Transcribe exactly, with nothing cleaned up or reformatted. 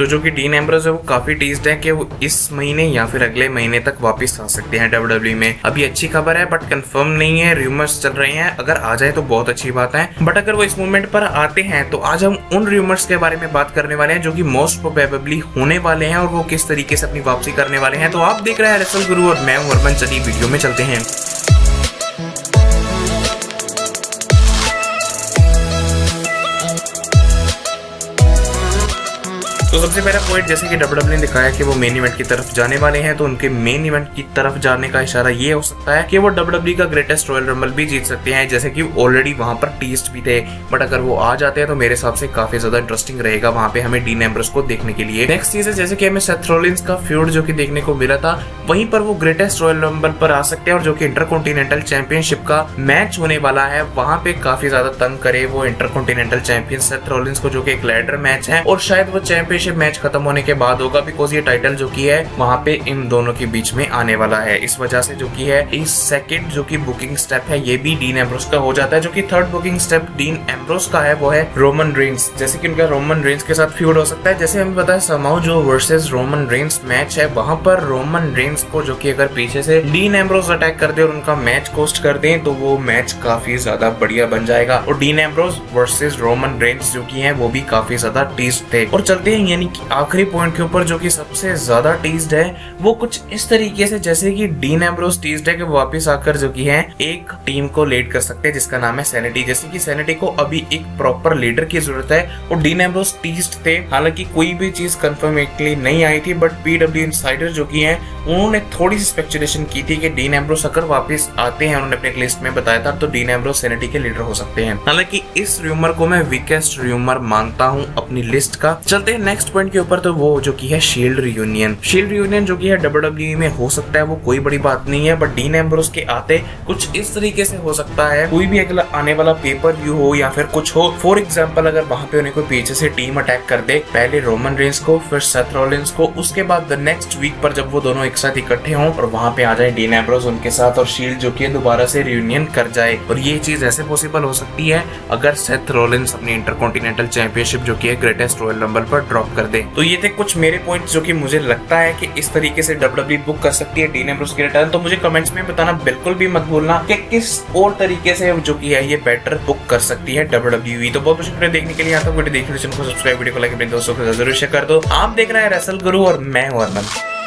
तो जो कि डीन एम्ब्रोज है वो काफी टीज्ड है कि वो इस महीने या फिर अगले महीने तक वापस आ सकते हैं डब्ल्यूडब्ल्यूई में। अभी अच्छी खबर है बट कंफर्म नहीं है, र्यूमर्स चल रहे हैं। अगर आ जाए तो बहुत अच्छी बात है, बट अगर वो इस मूवमेंट पर आते हैं तो आज हम उन र्यूमर्स के बारे में बात करने वाले हैं जो कि मोस्ट प्रोबेबली होने वाले हैं और वो किस तरीके से अपनी वापसी करने वाले हैं। तो आप देख रहे हैं रेसल गुरु और मैं हूं अर्बन। चलिए वीडियो में चलते हैं। तो सबसे पहला पॉइंट, जैसे कि डब्ल्यूडब्ल्यूई ने दिखाया कि वो मेन इवेंट की तरफ जाने वाले हैं, तो उनके मेन इवेंट की तरफ जाने का इशारा ये हो सकता है कि वो डब्ल्यूडब्ल्यूई का ग्रेटेस्ट रॉयल रंबल भी जीत सकते हैं, जैसे कि ऑलरेडी वहां पर टीस्ट भी थे। बट अगर वो आ जाते हैं तो मेरे हिसाब से काफी ज्यादा इंटरेस्टिंग रहेगा वहां पे हमें डीन एम्ब्रोज को देखने के लिए। नेक्स्ट चीज है, जैसे कि हमें सेथ रॉलिन्स का फ्यूड जो कि देखने को मिला था, वहीं पर वो ग्रेटेस्ट रॉयल रंबल पर आ सकते हैं और जो कि इंटरकॉन्टिनेंटल चैंपियनशिप का मैच होने वाला है वहां पे काफी ज्यादा तंग करे वो इंटरकॉन्टिनेंटल चैंपियन सेथ रॉलिन्स को, जो कि एक लैडर मैच है और शायद वो चैंपियन मैच खत्म होने के बाद होगा, बिकॉज ये टाइटल जो की है वहां पे इन दोनों के बीच में आने वाला है। इस वजह से जो की है इस सेकंड जो की बुकिंग स्टेप है ये भी डीन एम्ब्रोज का हो जाता है। जो कि third booking step Dean Ambrose का है वो है रोमन रेंस, जैसे कि उनका रोमन रेंस के साथ फ्यूड हो सकता है। जैसे हमें पता है समाउ जो वर्सेस रोमन रेंस मैच है वहां पर रोमन रेंस को जो की अगर पीछे से डीन एम्ब्रोज अटैक कर दे और उनका मैच कोस्ट कर दे तो वो मैच काफी ज्यादा बढ़िया बन जाएगा। और Dean Ambrose versus Roman Reigns जो की है वो भी काफी ज्यादा टीज्ड थे। और चलते यानी कि आखिरी पॉइंट के ऊपर जो कि सबसे ज्यादा टीज्ड है, वो कुछ इस तरीके से जैसे कि डीन एम्ब्रोज टीज्ड है कि वापस आकर जो कि है एक टीम को लीड कर सकते हैं जिसका नाम है सैनिटी। जैसे कि सैनिटी को अभी एक प्रॉपर लीडर की जरूरत है और डीन एम्ब्रोज टीज्ड थे। हालांकि कोई भी चीज कंफर्मेटली नहीं आई थी, बट पीडब्ल्यू इनसाइडर जो कि है उन्होंने थोड़ी सी स्पेक्युलेशन की थी कि डीन एम्ब्रोज अगर वापस आते हैं, उन्होंने अपने लिस्ट में बताया था, तो डीन एम्ब्रोज सैनिटी के लीडर हो सकते हैं। हालांकि इस र्यूमर को मैं वीकेस्ट र्यूमर मानता हूं अपनी लिस्ट का। चलते हैं नेक्स्ट पॉइंट के ऊपर, तो वो जो कि है शील्ड रियूनियन। शील्ड रियूनियन जो कि है डब्ल्यूडब्ल्यूई में हो सकता है, वो कोई बड़ी बात नहीं है, बट डीन एम्ब्रोज के आते कुछ इस तरीके से हो सकता है कोई भी अगला आने वाला पेपर व्यू हो या फिर कुछ हो। फॉर एग्जांपल अगर वहां पे उन्हें कोई पीछे से टीम अटैक कर दे, पहले रोमन रेंस को, फिर सेथ रॉलिन्स को, उसके बाद द नेक्स्ट वीक पर जब वो दोनों एक साथ इकट्ठे हों और वहां पे आ जाए डीन एम्ब्रोज उनके साथ और शील्ड जो कि दोबारा से रियूनियन कर जाए। और ये चीज ऐसे पॉसिबल हो सकती है अगर सेथ रॉलिन्स अपनी इंटरकॉन्टिनेंटल चैंपियनशिप जो कि ग्रेटेस्ट रॉयल रंबल पर ड्रॉप कर दे। तो ये थे कुछ मेरे पॉइंट्स जो कि मुझे लगता है कि इस तरीके से डब्ल्यूडब्ल्यूई बुक कर सकती है डीन एम्ब्रोज के रिटर्न। तो मुझे कमेंट्स में बताना बिल्कुल भी मत भूलना कि किस और तरीके से जो कि है ये बेटर बुक कर सकती है डब्ल्यूडब्ल्यूई। तो बहुत शुक्रिया देखने के लिए, आप वीडियो देखने को सब्सक्राइब, वीडियो को लाइक, अपने दोस्तों को जरूर शेयर कर दो। आप देख रहे हैं रेसल गुरु और मैं हूं अर्बन।